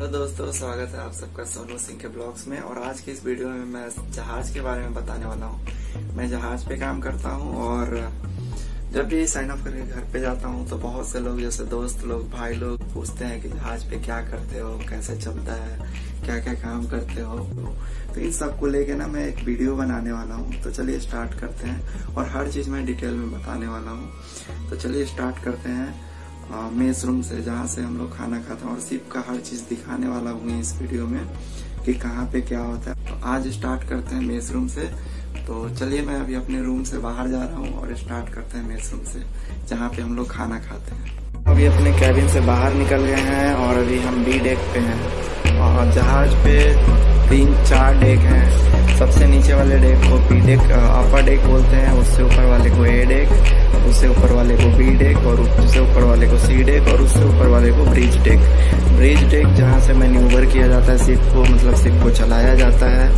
Hello दोस्तों, स्वागत है आप सबका सोनू सिंह के ब्लॉग्स में। और आज के इस वीडियो में मैं जहाज के बारे में बताने वाला हूँ। मैं जहाज पे काम करता हूँ और जब भी साइन अप करके घर पे जाता हूँ तो बहुत से लोग, जैसे दोस्त लोग, भाई लोग पूछते हैं कि जहाज पे क्या करते हो, कैसे चलता है, क्या क्या काम करते हो। तो इन सबको लेके ना मैं एक वीडियो बनाने वाला हूँ। तो चलिए स्टार्ट करते हैं और हर चीज मैं डिटेल में बताने वाला हूँ। तो चलिए स्टार्ट करते हैं मेस रूम से, जहाँ से हम लोग खाना खाते हैं, और सिप का हर चीज दिखाने वाला हूँ इस वीडियो में कि कहाँ पे क्या होता है। तो आज स्टार्ट करते हैं मेस रूम से। तो चलिए, मैं अभी अपने रूम से बाहर जा रहा हूँ और स्टार्ट करते हैं मेस रूम से, जहाँ पे हम लोग खाना खाते हैं। अभी अपने कैबिन से बाहर निकल गए हैं और अभी हम बी डेक पे हैं। और जहाज पे 3-4 डेक हैं। सबसे नीचे वाले डेक को बी डेक, अपर डेक बोलते हैं, उससे ऊपर वाले को ए डेक, उससे ऊपर वाले को बी डेक, और उससे ऊपर वाले को सी डेक, और उससे ऊपर वाले को ब्रिज डेक। ब्रिज डेक जहाँ से मैन्यूवर किया जाता है शिप को, मतलब शिप को चलाया जाता है।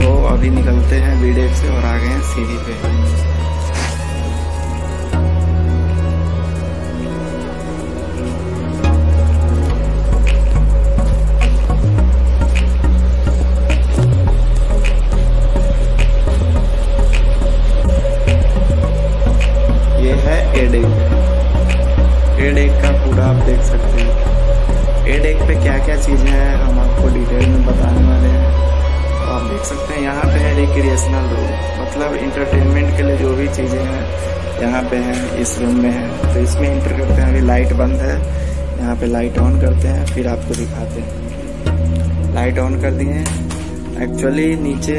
तो अभी निकलते हैं बी डेक से और आ गए हैं सीढ़ी पे। आप देख सकते हैं ए डेक पे क्या क्या चीजें हैं, हम आपको डिटेल में बताने वाले हैं। तो आप देख सकते हैं यहाँ पे है रिक्रिएशनल रूम, मतलब इंटरटेनमेंट के लिए जो भी चीजें हैं यहाँ पे हैं, इस रूम में है। तो इसमें इंटर करते हैं। अभी लाइट बंद है, यहाँ पे लाइट ऑन करते हैं, फिर आपको दिखाते हैं। लाइट ऑन कर दिए। एक्चुअली नीचे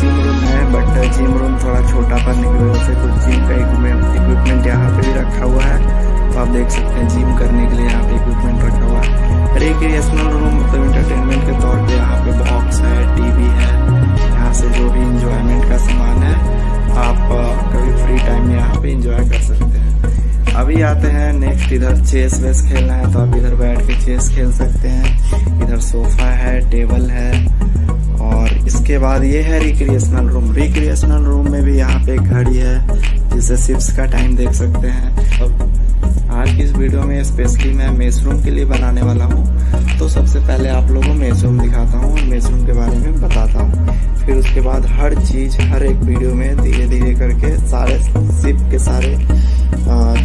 जिम रूम है, बट जिम रूम थोड़ा छोटा पर निकले, उससे कुछ जिम का इक्विपमेंट यहाँ पे भी रखा हुआ है। तो आप देख सकते हैं जिम करने के लिए यहाँ पे इक्विपमेंट रखा हुआ है। रिक्रिएशनल रूम मतलब इंटरटेनमेंट के तौर पे यहाँ पे बॉक्स है, टीवी है, यहाँ से जो भी इंजॉयमेंट का सामान है आप कभी फ्री टाइम में यहाँ पे इंजॉय कर सकते हैं। अभी आते हैं नेक्स्ट, इधर चेस वेस खेलना है तो आप इधर बैठ के चेस खेल सकते हैं। इधर सोफा है, टेबल है। और इसके बाद ये है रिक्रिएशनल रूम। रिक्रिएशनल रूम में भी यहाँ पे घड़ी है जिससे शिप्स का टाइम देख सकते हैं। आज की इस वीडियो में स्पेशली मैं मेस रूम के लिए बनाने वाला हूँ। तो सबसे पहले आप लोगों को मेस रूम दिखाता हूँ और मेस रूम के बारे में बताता हूँ। फिर उसके बाद हर चीज, हर एक वीडियो में धीरे धीरे करके सारे शिप के सारे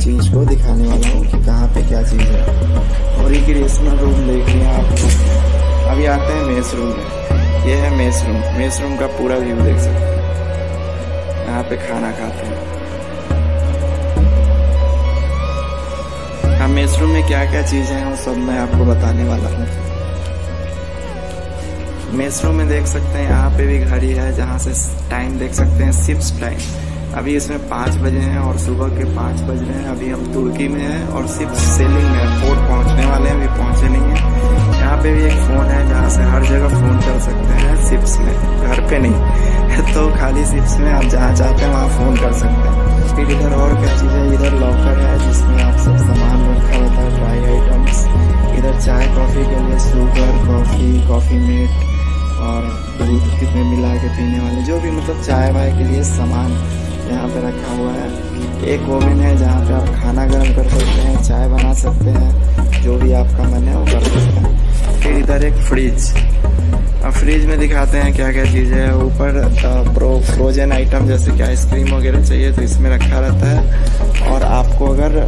चीज को दिखाने वाला हूँ कि कहाँ पे क्या चीज है। और रिक्रिएशनल रूम देख लिया आप। अभी आते हैं मेस रूम में। ये है मेस रूम। मेस रूम का पूरा व्यू देख सकते हैं। यहाँ पे खाना खाते हैं। मेस रूम में क्या क्या चीजें हैं वो सब मैं आपको बताने वाला हूँ। मेस रूम में देख सकते हैं यहाँ पे भी घड़ी है, जहाँ से टाइम देख सकते हैं, शिप्स टाइम। अभी इसमें 5 बजे हैं और सुबह के 5 बज रहे हैं। अभी हम तुर्की में हैं और शिप्स सेलिंग में, पोर्ट पहुँचने वाले हैं, अभी पहुँचे नहीं है। यहाँ पे भी एक फोन है जहाँ से हर जगह फोन कर सकते हैं शिप्स में, घर पे नहीं तो खाली शिप्स में आप जहाँ चाहते हैं वहाँ फोन कर सकते हैं। फिर इधर और क्या चीज़ें, इधर लॉकर है जिसमें आप सब सामान रखा होता है, ड्राई आइटम्स। इधर चाय कॉफ़ी के लिए शुगर, कॉफ़ी, कॉफ़ी मेट और दूध कितने मिला के पीने वाले, जो भी मतलब चाय वाय के लिए सामान यहाँ पे रखा हुआ है। एक ओवन है जहाँ पे आप खाना गर्म कर सकते हैं, चाय बना सकते हैं, जो भी आपका मन है वो कर सकते हैं। फिर इधर एक फ्रिज। अब फ्रिज में दिखाते हैं क्या क्या चीज़ें हैं। ऊपर फ्रोजन आइटम जैसे कि आइसक्रीम वगैरह चाहिए तो इसमें रखा रहता है। और आपको अगर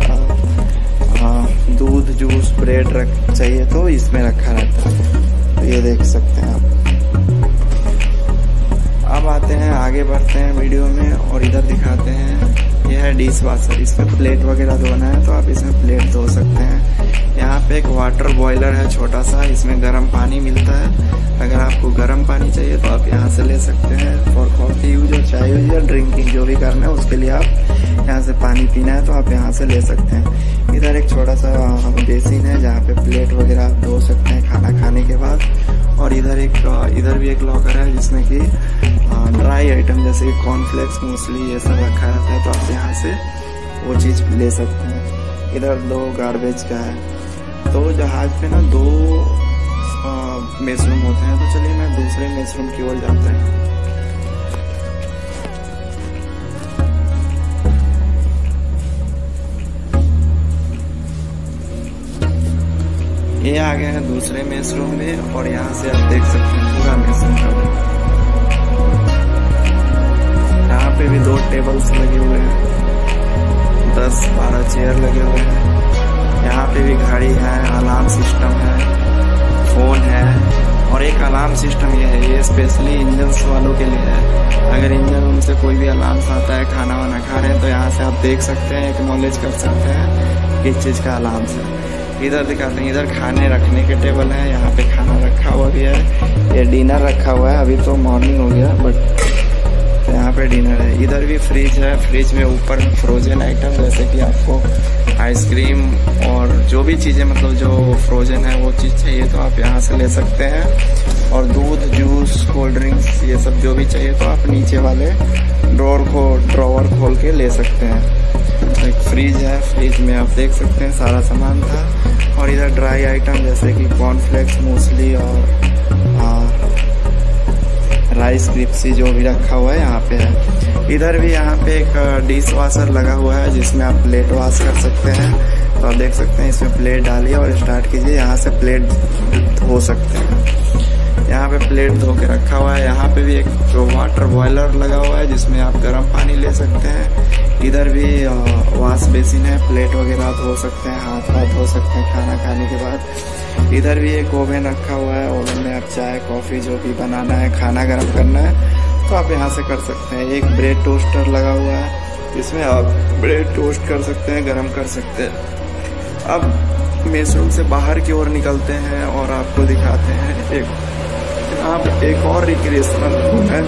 दूध, जूस, ब्रेड चाहिए तो इसमें रखा रहता है। तो ये देख सकते हैं आप। अब आते हैं, आगे बढ़ते हैं वीडियो में और इधर दिखाते हैं। यह है डिश वाशर। इसमें प्लेट वगैरह धोना है तो आप इसमें प्लेट धो सकते हैं। यहाँ पे एक वाटर बॉयलर है छोटा सा, इसमें गर्म पानी मिलता है। अगर आपको गर्म पानी चाहिए तो आप यहाँ से ले सकते हैं। और कॉफ़ी यूज और चाय यूज या ड्रिंकिंग जो भी करना है उसके लिए आप यहाँ से पानी पीना है तो आप यहाँ से ले सकते हैं। इधर एक छोटा सा बेसिन है जहाँ पे प्लेट वगैरह आप धो सकते हैं खाना खाने के बाद। और इधर भी एक लॉकर है जिसमें कि ड्राई आइटम जैसे कि कॉर्नफ्लेक्स, मूसली, ये सब रखा रहता है तो आप यहाँ से वो चीज़ ले सकते हैं। इधर 2 गार्बेज का है। तो जहाज पे ना 2 मेस रूम होते हैं। तो चलिए मैं दूसरे मेस रूम की ओर जाता हूँ। ये आ गया है दूसरे मेस रूम में और यहाँ से आप देख सकते हैं पूरा मेस रूम का। यहाँ पे भी 2 टेबल्स लगे हुए हैं, 10-12 चेयर लगे हुए हैं। यहाँ पे भी घड़ी है, अलार्म सिस्टम है, फोन है और एक अलार्म सिस्टम ये है, ये स्पेशली इंजन्स वालों के लिए है। अगर इंजन उनसे कोई भी अलार्म आता है, खाना वाना खा रहे हैं तो यहाँ से आप देख सकते हैं, एक नॉलेज कर सकते हैं किस चीज़ का अलार्म है। इधर दिखाते हैं, इधर खाने रखने के टेबल है, यहाँ पे खाना रखा हुआ भी है। ये डिनर रखा हुआ है, अभी तो मॉर्निंग हो गया बट यहाँ पे डिनर है। इधर भी फ्रिज है, फ्रिज में ऊपर फ्रोजन आइटम जैसे कि आपको आइसक्रीम और जो भी चीज़ें मतलब जो फ्रोजन है वो चीज़ चाहिए तो आप यहाँ से ले सकते हैं। और दूध, जूस, कोल्ड ड्रिंक्स ये सब जो भी चाहिए तो आप नीचे वाले ड्रॉवर खोल के ले सकते हैं। एक फ्रिज है, फ्रिज में आप देख सकते हैं सारा सामान था। और इधर ड्राई आइटम जैसे कि कॉर्नफ्लेक्स, मूसली और राइस क्रिप्सी जो भी रखा हुआ है यहाँ पे है। इधर भी यहाँ पे एक डिश वाशर लगा हुआ है जिसमें आप प्लेट वॉश कर सकते हैं। तो आप देख सकते हैं इसमें प्लेट डालिए और स्टार्ट कीजिए, यहाँ से प्लेट धो सकते हैं। यहाँ पे प्लेट धो के रखा हुआ है। यहाँ पे भी एक जो वाटर बॉयलर लगा हुआ है जिसमें आप गर्म पानी ले सकते हैं। इधर भी वॉश बेसिन है, प्लेट वगैरह धो सकते हैं, हाथ धो सकते हैं खाना खाने के बाद। इधर भी एक ओवन रखा हुआ है, ओवन में आप चाय, कॉफ़ी जो भी बनाना है, खाना गर्म करना है तो आप यहाँ से कर सकते हैं। एक ब्रेड टोस्टर लगा हुआ है, इसमें आप ब्रेड टोस्ट कर सकते हैं, गर्म कर सकते हैं। अब मेस रूम से बाहर की ओर निकलते हैं और आपको दिखाते हैं एक और रिक्रिएशनल रूम है,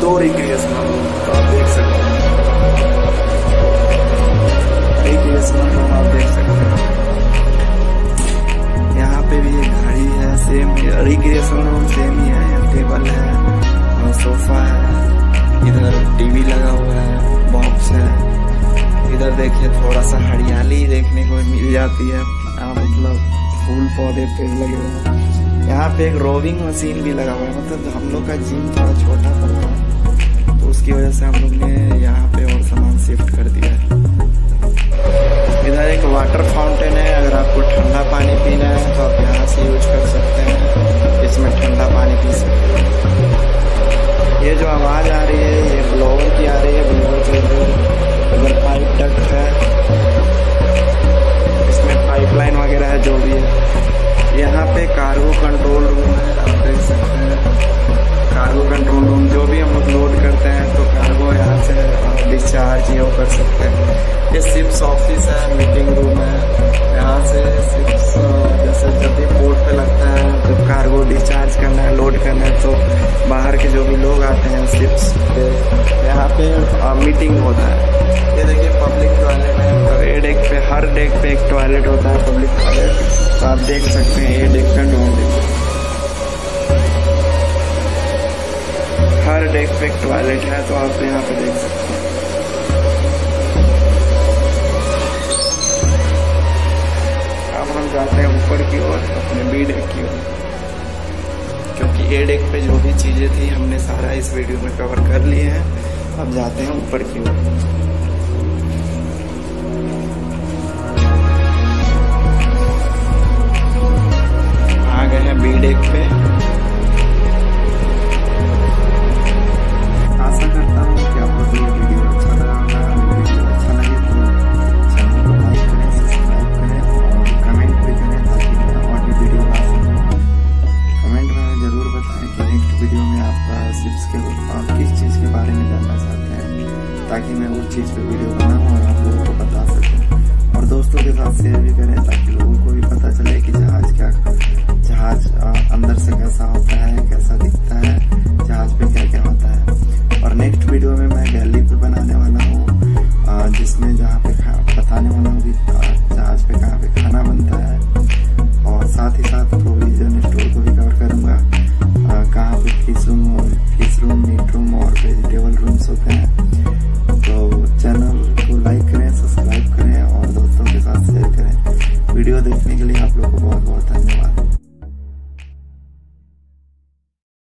2 रिक्रिएशनल रूम तो आप देख सकते हैं। रिक्रिएशनल रूम आप देख सकते हैं, घड़ी है, सेम रिक्रिएशन रूम सेम ही है। टेबल है, सोफा है, इधर टीवी लगा हुआ है, बॉक्स है। इधर देखिए थोड़ा सा हरियाली देखने को मिल जाती है, मतलब फूल पौधे पेड़ लगे हुए हैं। यहाँ पे एक रोविंग मशीन भी लगा हुआ है, मतलब हम लोग का जिम थोड़ा छोटा पड़ा है तो उसकी वजह से हम लोग ने यहाँ पे और सामान शिफ्ट कर दिया है। इधर एक वाटर फाउंटेन है, अगर आपको ठंडा पानी पीना है तो आप यहाँ से यूज कर सकते हैं, इसमें ठंडा पानी पी सकते हैं। ये जो आवाज़ आ रही है ये ब्लोवर की आ रही है, ब्लोवर के अंदर अगर पाइप डक है, इसमें पाइपलाइन वगैरह है जो भी है। यहाँ पे कार्गो कंट्रोल रूम है, आप देख सकते हैं कार्गो कंट्रोल रूम, जो भी हम लोड करते हैं तो कार्गो यहाँ से डिस्चार्ज ये कर सकते हैं। ये शिप्स ऑफिस है, मीटिंग रूम है, यहाँ से शिप्स जैसे जब भी पोर्ट पे लगता है, जब कार्गो डिस्चार्ज करना है, लोड करना है तो बाहर के जो भी लोग आते हैं शिप्स पे यहाँ पे मीटिंग होता है। ये देखिए पब्लिक टॉयलेट है, तो ए डेक पे हर डेक पे एक टॉयलेट होता है पब्लिक टॉयलेट, तो आप देख सकते हैं ए डेक का टॉयलेट, हर डेक पे एक टॉयलेट है तो आप यहाँ पे देख सकते हैं। जाते हैं ऊपर की ओर, अपने बी डेक की ओर, क्योंकि ए डेक पे जो भी चीज़ें थी हमने सारा इस वीडियो में कवर कर लिए हैं। अब जाते हैं ऊपर की ओर। आ गए हैं बी डेक पे। आशा करता हूँ कि आपको ये वीडियो अच्छा लगा होगा। वीडियो अच्छा लगे तो चैनल को लाइक करें, सब्सक्राइब करें और कमेंट भी करें ताकि मैं और भी वीडियो ला सकूँ। कमेंट में ज़रूर बताएं कि नेक्स्ट वीडियो में आपका शिप्स के आप किस चीज़ के बारे में जानना चाहते हैं, ताकि मैं उस चीज़ पे वीडियो बनाऊँ और आप लोगों को बता सकूँ। और दोस्तों के साथ शेयर भी करें ताकि